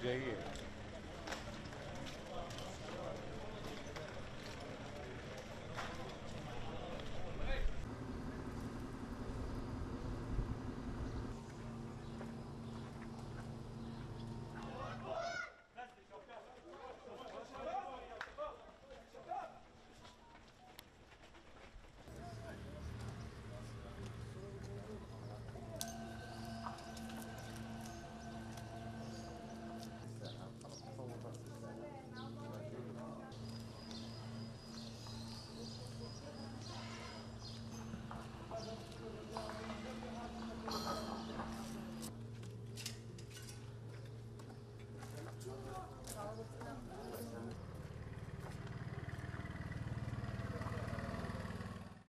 JJ is.